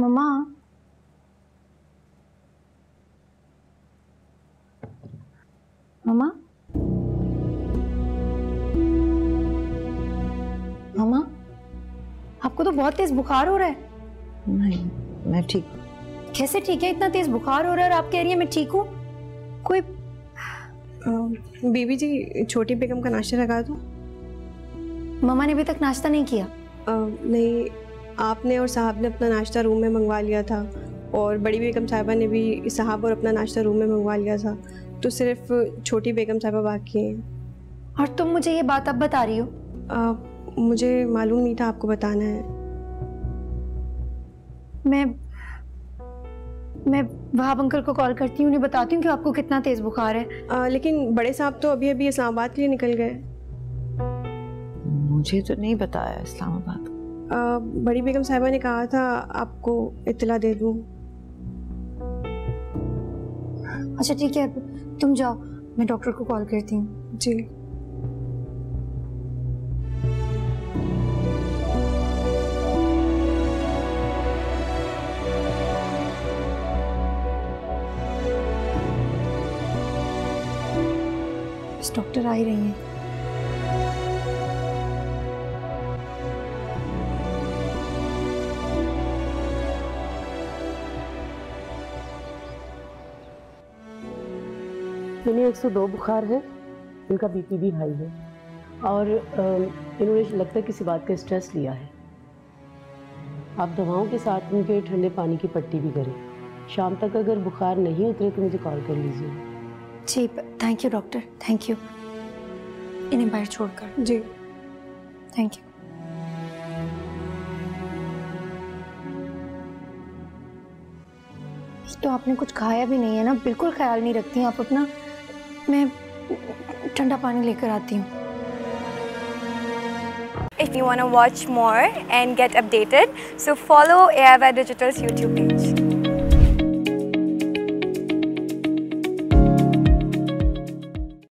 मम्मा मम्मा मम्मा आपको तो बहुत तेज बुखार हो रहा है। नहीं मैं ठीक। कैसे ठीक है? इतना तेज बुखार हो रहा है और आप कह रही हैं मैं ठीक हूँ? कोई बीबी जी छोटी बेगम का नाश्ता लगा दो। मम्मा ने अभी तक नाश्ता नहीं किया। नहीं, आपने और साहब ने अपना नाश्ता रूम में मंगवा लिया था और बड़ी बेगम साहिबा ने भी साहब और अपना नाश्ता रूम में मंगवा लिया था, तो सिर्फ छोटी बेगम साहिबा बाकी हैं। और तुम मुझे ये बात अब बता रही हो? मुझे मालूम नहीं था आपको बताना है। मैं वहाब अंकल को कॉल करती हूँ, उन्हें बताती हूँ कि आपको कितना तेज़ बुखार है। लेकिन बड़े साहब तो अभी अभी इस्लामाबाद के लिए निकल गए। मुझे तो नहीं बताया इस्लामाबाद। बड़ी बेगम साहिबा ने कहा था आपको इतला दे दूं। अच्छा ठीक है, तुम जाओ, मैं डॉक्टर को कॉल करती हूँ। जी बस डॉक्टर आ ही रही हैं। इन्हें 102 बुखार है, इनका बीपी भी हाई है और इन्होंने लगता है किसी बात का स्ट्रेस लिया है। आप दवाओं के साथ इनके ठंडे पानी की पट्टी भी करें। शाम तक अगर बुखार नहीं उतरे तो मुझे कॉल कर लीजिए। जी thank you doctor, thank you. इन्हें बाहर छोड़कर। जी थैंक यू। तो आपने कुछ खाया भी नहीं है ना? बिल्कुल ख्याल नहीं रखती आप अपना। मैं ठंडा पानी लेकर आती हूँ। If you want to watch more and get updated, so follow ARY Digital's YouTube page.